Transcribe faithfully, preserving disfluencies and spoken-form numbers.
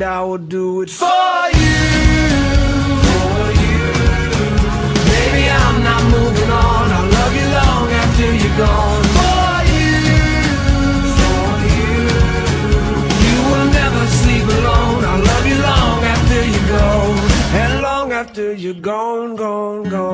and I will do it for you, for you. Baby, I'm not moving on. I'll love you long after you're gone. For you, for you. You will never sleep alone. I'll love you long after you go, and long after you're gone, gone, gone.